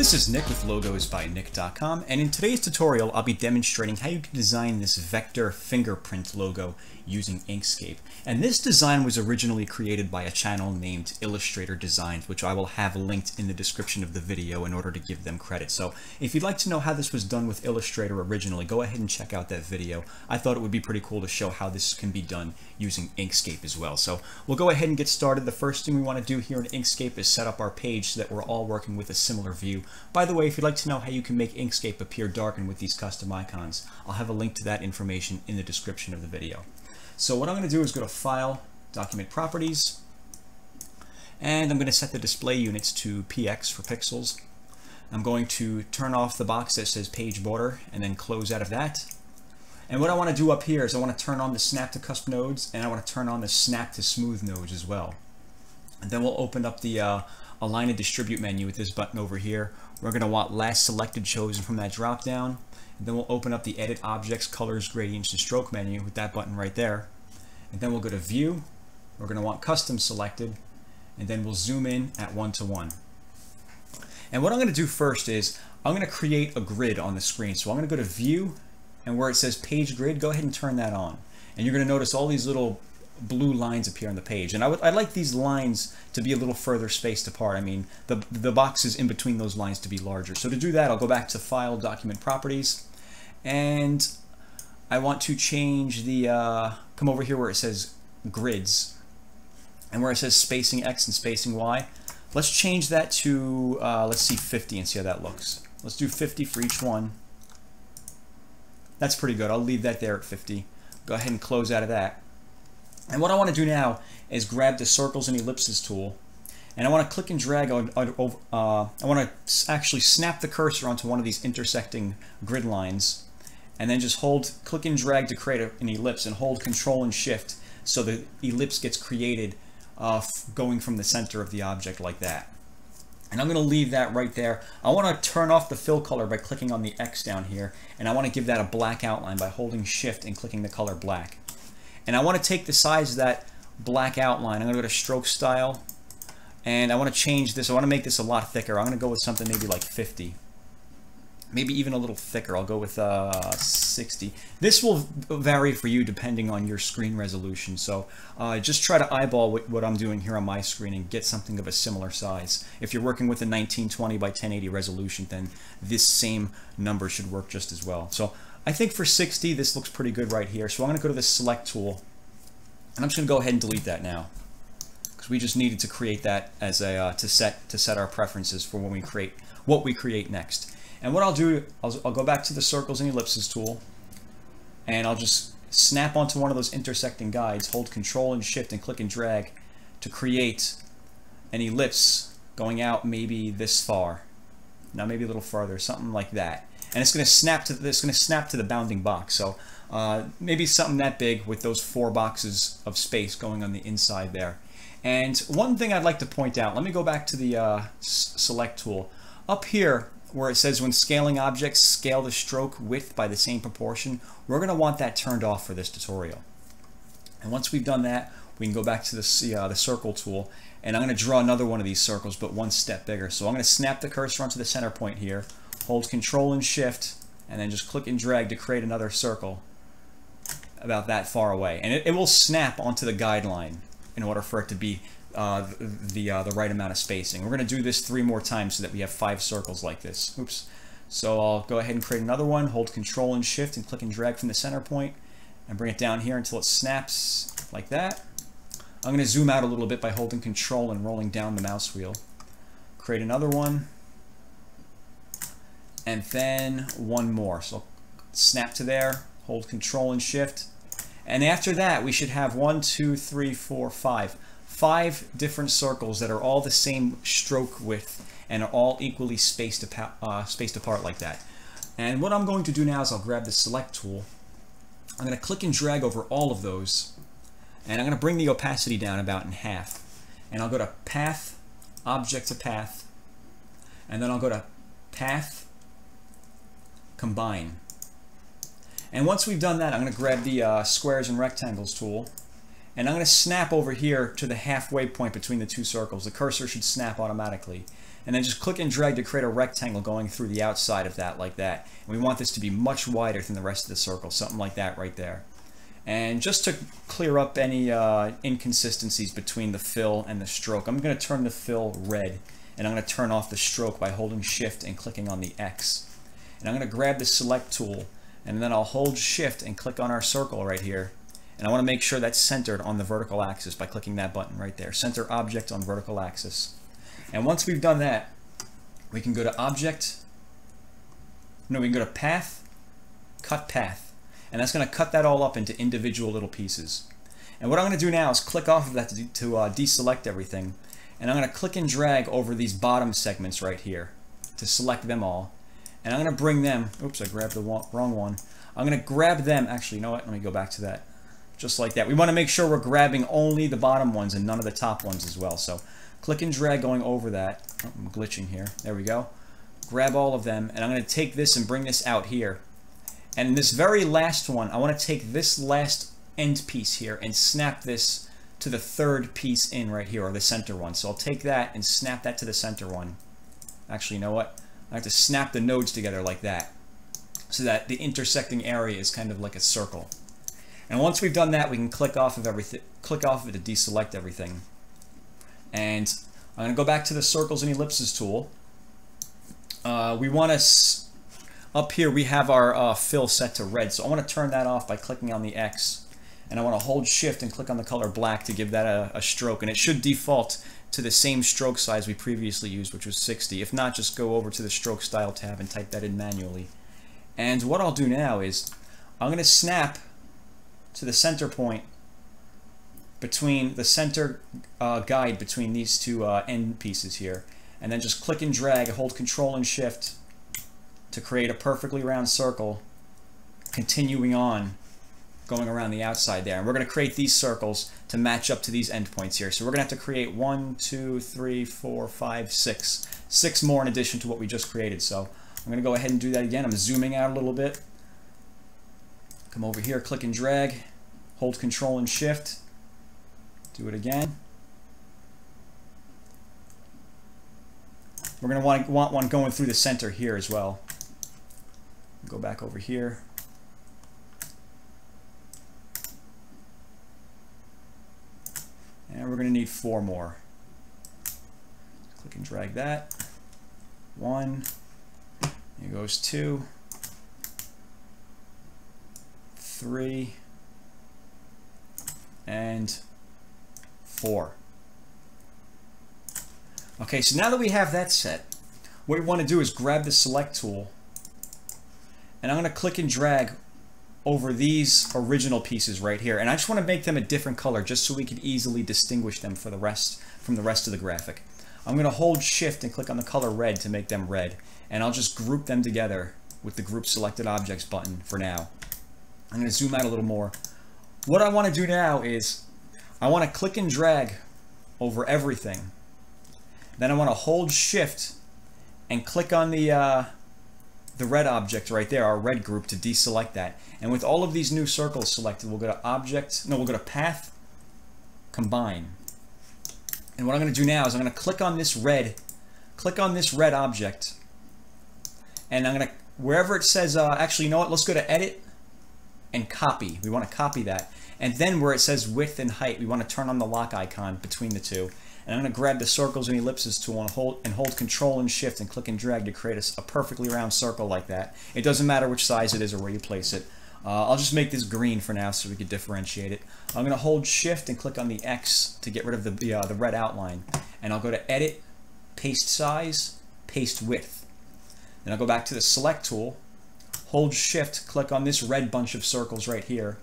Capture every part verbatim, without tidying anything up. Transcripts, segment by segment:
This is Nick with Logos by Nick dot com, and in today's tutorial I'll be demonstrating how you can design this vector fingerprint logo using Inkscape. And this design was originally created by a channel named Illustrator Designs, which I will have linked in the description of the video in order to give them credit. So if you'd like to know how this was done with Illustrator originally, go ahead and check out that video. I thought it would be pretty cool to show how this can be done using Inkscape as well. So we'll go ahead and get started. The first thing we want to do here in Inkscape is set up our page so that we're all working with a similar view. By the way, if you'd like to know how you can make Inkscape appear darkened with these custom icons, I'll have a link to that information in the description of the video. So what I'm going to do is go to File, Document Properties, and I'm going to set the display units to P X for pixels. I'm going to turn off the box that says Page Border and then close out of that. And what I want to do up here is I want to turn on the Snap to Cusp nodes, and I want to turn on the Snap to Smooth nodes as well. And then we'll open up the uh, Align and Distribute menu with this button over here. We're going to want Last Selected chosen from that drop down. And then we'll open up the Edit Objects, Colors, Gradients, and Stroke menu with that button right there. And then we'll go to View. We're going to want Custom Selected. And then we'll zoom in at one to one. And what I'm going to do first is I'm going to create a grid on the screen. So I'm going to go to View, and where it says Page Grid, go ahead and turn that on. And you're going to notice all these little blue lines appear on the page, and I would I like these lines to be a little further spaced apart. I mean, the the boxes in between those lines to be larger. So to do that, I'll go back to File, Document Properties, and I want to change the uh, come over here where it says Grids, and where it says Spacing X and Spacing Y. Let's change that to uh, let's see fifty and see how that looks. Let's do fifty for each one. That's pretty good. I'll leave that there at fifty. Go ahead and close out of that. And what I want to do now is grab the Circles and Ellipses tool, and I want to click and drag on, on over, uh, I want to actually snap the cursor onto one of these intersecting grid lines, and then just hold, click and drag to create a, an ellipse, and hold Control and Shift so the ellipse gets created uh, going from the center of the object like that. And I'm going to leave that right there. I want to turn off the fill color by clicking on the X down here, and I want to give that a black outline by holding Shift and clicking the color black. And I want to take the size of that black outline. I'm going to go to Stroke Style, and I want to change this. I want to make this a lot thicker. I'm going to go with something maybe like fifty, maybe even a little thicker. I'll go with uh, sixty. This will vary for you depending on your screen resolution. So uh, just try to eyeball what, what I'm doing here on my screen and get something of a similar size. If you're working with a nineteen twenty by ten eighty resolution, then this same number should work just as well. So I think for sixty, this looks pretty good right here. So I'm going to go to the Select tool, and I'm just going to go ahead and delete that now, because we just needed to create that as a uh, to set to set our preferences for when we create what we create next. And what I'll do, I'll, I'll go back to the Circles and Ellipses tool, and I'll just snap onto one of those intersecting guides, hold Control and Shift, and click and drag to create an ellipse going out maybe this far, now maybe a little farther, something like that. And it's going to snap to it's going to snap to the bounding box. So uh, maybe something that big with those four boxes of space going on the inside there. And one thing I'd like to point out, let me go back to the uh, Select tool. Up here where it says when scaling objects, scale the stroke width by the same proportion, we're going to want that turned off for this tutorial. And once we've done that, we can go back to the, uh, the Circle tool, and I'm going to draw another one of these circles, but one step bigger. So I'm going to snap the cursor onto the center point here, hold Control and Shift, and then just click and drag to create another circle about that far away. And it, it will snap onto the guideline in order for it to be uh, the, uh, the right amount of spacing. We're going to do this three more times so that we have five circles like this. Oops. So I'll go ahead and create another one, hold Control and Shift, and click and drag from the center point, and bring it down here until it snaps like that. I'm going to zoom out a little bit by holding Control and rolling down the mouse wheel. Create another one, and then one more. So snap to there, hold Control and Shift, and after that we should have one, two, three, four, five. Five different circles that are all the same stroke width and are all equally spaced, uh, spaced apart like that. And what I'm going to do now is I'll grab the Select tool. I'm going to click and drag over all of those, and I'm going to bring the opacity down about in half. And I'll go to Path, Object to Path, and then I'll go to Path, Combine. And once we've done that, I'm going to grab the uh, Squares and Rectangles tool, and I'm going to snap over here to the halfway point between the two circles. The cursor should snap automatically. and then just click and drag to create a rectangle going through the outside of that like that. And we want this to be much wider than the rest of the circle, something like that right there. And just to clear up any uh, inconsistencies between the fill and the stroke, I'm going to turn the fill red, and I'm going to turn off the stroke by holding shift and clicking on the X. And I'm going to grab the select tool, and then I'll hold shift and click on our circle right here. And I want to make sure that's centered on the vertical axis by clicking that button right there. Center object on vertical axis. And once we've done that, we can go to object. No, we can go to path, cut path. And that's going to cut that all up into individual little pieces. And what I'm going to do now is click off of that to, to uh, deselect everything. And I'm going to click and drag over these bottom segments right here to select them all. And I'm going to bring them, oops, I grabbed the wrong one. I'm going to grab them, actually, you know what, let me go back to that. Just like that. We want to make sure we're grabbing only the bottom ones and none of the top ones as well. So click and drag going over that. Oh, I'm glitching here. There we go. Grab all of them, and I'm going to take this and bring this out here. And this very last one, I want to take this last end piece here and snap this to the third piece in right here, or the center one. So I'll take that and snap that to the center one. Actually, you know what? I have to snap the nodes together like that, so that the intersecting area is kind of like a circle. And once we've done that, we can click off of everything, click off of it to deselect everything. And I'm going to go back to the circles and ellipses tool. Uh, we want to, up here we have our uh, fill set to red, so I want to turn that off by clicking on the X. And I want to hold shift and click on the color black to give that a, a stroke. And it should default to the same stroke size we previously used, which was sixty. If not, just go over to the stroke style tab and type that in manually. And what I'll do now is I'm going to snap to the center point between the center uh, guide between these two uh, end pieces here, and then just click and drag, hold control and shift to create a perfectly round circle continuing on going around the outside there. And we're going to create these circles to match up to these end points here, so we're going to have to create one, two, three, four, five, six, six more in addition to what we just created. So I'm going to go ahead and do that again. I'm zooming out a little bit. Come over here, click and drag, hold control and shift, do it again. We're going to want, want one going through the center here as well. Go back over here. And we're going to need four more. Click and drag that. One, here goes two. Three and four. Okay, so now that we have that set, what we want to do is grab the select tool, and I'm going to click and drag over these original pieces right here, and I just want to make them a different color just so we can easily distinguish them for the rest from the rest of the graphic. I'm going to hold shift and click on the color red to make them red, and I'll just group them together with the group selected objects button for now. I'm going to zoom out a little more. What I want to do now is I want to click and drag over everything. Then I want to hold shift and click on the, uh, the red object right there, our red group, to deselect that. And with all of these new circles selected, we'll go to object, no, we'll go to path, combine. And what I'm going to do now is I'm going to click on this red, click on this red object. And I'm going to, wherever it says, uh, actually, you know what, let's go to edit and copy. We want to copy that. And then where it says width and height, we want to turn on the lock icon between the two. And I'm going to grab the circles and ellipses tool and hold, and hold control and shift and click and drag to create a, a perfectly round circle like that. It doesn't matter which size it is or where you place it. Uh, I'll just make this green for now so we can differentiate it. I'm going to hold shift and click on the X to get rid of the, the, uh, the red outline. And I'll go to edit, paste size, paste width. Then I'll go back to the select tool, hold shift, click on this red bunch of circles right here,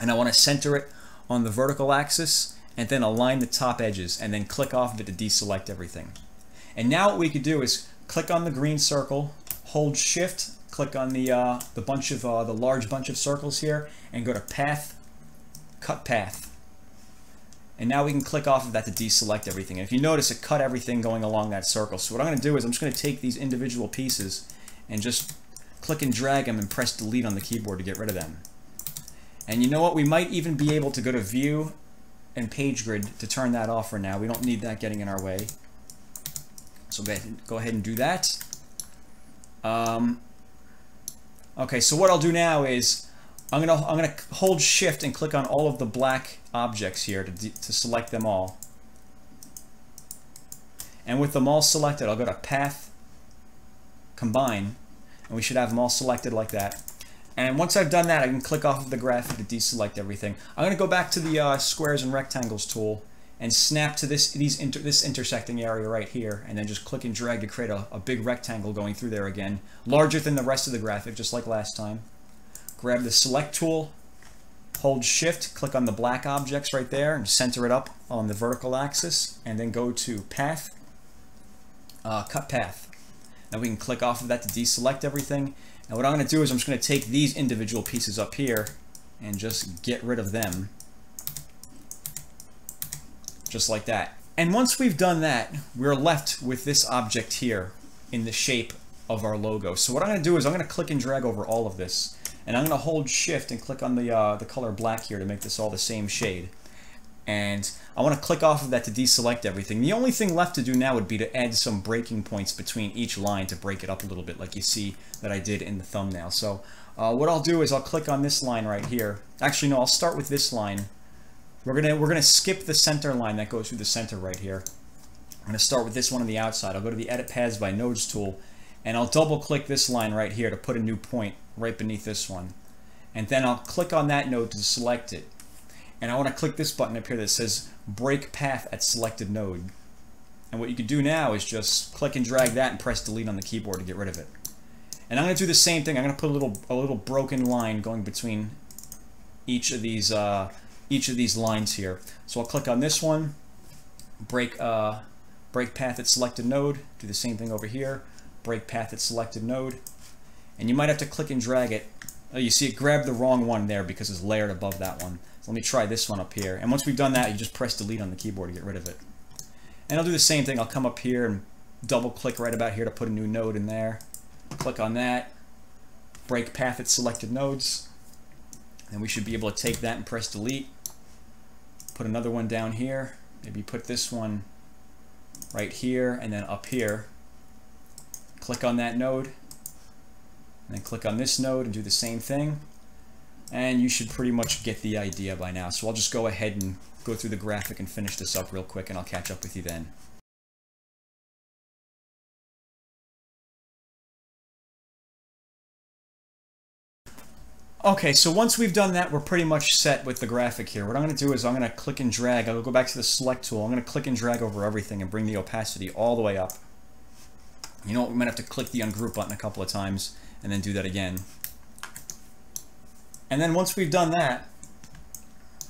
and I want to center it on the vertical axis and then align the top edges, and then click off of it to deselect everything. And now what we could do is click on the green circle, hold shift, click on the uh, the bunch of uh, the large bunch of circles here, and go to path, cut path. And now we can click off of that to deselect everything. And if you notice, it cut everything going along that circle. So what I'm going to do is I'm just going to take these individual pieces and just click and drag them and press delete on the keyboard to get rid of them. And you know what? We might even be able to go to view and page grid to turn that off for now. We don't need that getting in our way. So go ahead and do that. Um, okay, so what I'll do now is I'm gonna I'm gonna hold Shift and click on all of the black objects here to to select them all. And with them all selected, I'll go to Path, Combine, and we should have them all selected like that. And once I've done that, I can click off of the graphic to deselect everything. I'm going to go back to the uh, Squares and Rectangles tool and snap to this these inter this intersecting area right here, and then just click and drag to create a, a big rectangle going through there again, larger than the rest of the graphic, just like last time. Grab the Select tool, hold Shift, click on the black objects right there, and center it up on the vertical axis, and then go to Path, uh, Cut Path. Now we can click off of that to deselect everything. And what I'm going to do is I'm just going to take these individual pieces up here and just get rid of them. Just like that. And once we've done that, we're left with this object here in the shape of our logo. So what I'm going to do is I'm going to click and drag over all of this. And I'm going to hold Shift and click on the, uh, the color black here to make this all the same shade. And I want to click off of that to deselect everything. The only thing left to do now would be to add some breaking points between each line to break it up a little bit, like you see that I did in the thumbnail. So uh, what I'll do is I'll click on this line right here. Actually, no, I'll start with this line. We're gonna we're gonna skip the center line that goes through the center right here. I'm gonna start with this one on the outside. I'll go to the Edit Paths by Nodes tool, and I'll double click this line right here to put a new point right beneath this one, and then I'll click on that node to select it. And I want to click this button up here that says Break Path at Selected Node. And what you can do now is just click and drag that and press Delete on the keyboard to get rid of it. And I'm going to do the same thing. I'm going to put a little a little broken line going between each of these uh, each of these lines here. So I'll click on this one, break uh, break path at selected node. Do the same thing over here, break path at selected node. And you might have to click and drag it. Oh, you see it grabbed the wrong one there because it's layered above that one. So let me try this one up here. And once we've done that, you just press Delete on the keyboard to get rid of it. And I'll do the same thing. I'll come up here and double click right about here to put a new node in there. Click on that. Break path at selected nodes. And we should be able to take that and press Delete. Put another one down here. Maybe put this one right here and then up here. Click on that node. And then click on this node and do the same thing. And you should pretty much get the idea by now. So I'll just go ahead and go through the graphic and finish this up real quick, and I'll catch up with you then. Okay, so once we've done that, we're pretty much set with the graphic here. What I'm going to do is I'm going to click and drag. I'll go back to the Select tool. I'm going to click and drag over everything and bring the opacity all the way up. You know what, we might have to click the Ungroup button a couple of times and then do that again. And then once we've done that,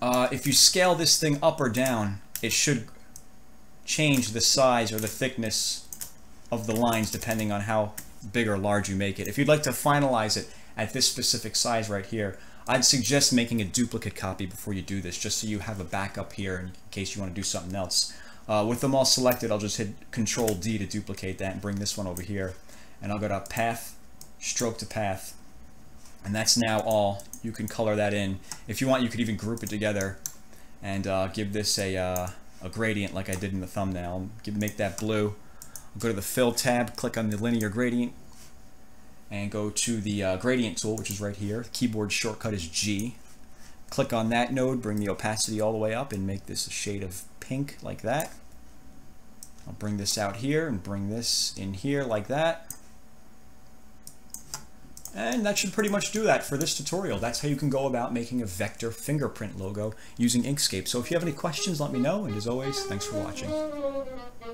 uh, if you scale this thing up or down, it should change the size or the thickness of the lines depending on how big or large you make it. If you'd like to finalize it at this specific size right here, I'd suggest making a duplicate copy before you do this, just so you have a backup here in case you want to do something else. Uh, with them all selected, I'll just hit Control D to duplicate that and bring this one over here. And I'll go to Path, Stroke to Path. And that's now all. You can color that in. If you want, you could even group it together and uh, give this a, uh, a gradient like I did in the thumbnail. Give, make that blue. I'll go to the Fill tab, click on the Linear Gradient, and go to the uh, Gradient tool, which is right here. The keyboard shortcut is G. Click on that node, bring the opacity all the way up, and make this a shade of pink like that. I'll bring this out here and bring this in here like that. And that should pretty much do that for this tutorial. That's how you can go about making a vector fingerprint logo using Inkscape. So if you have any questions, let me know. And as always, thanks for watching.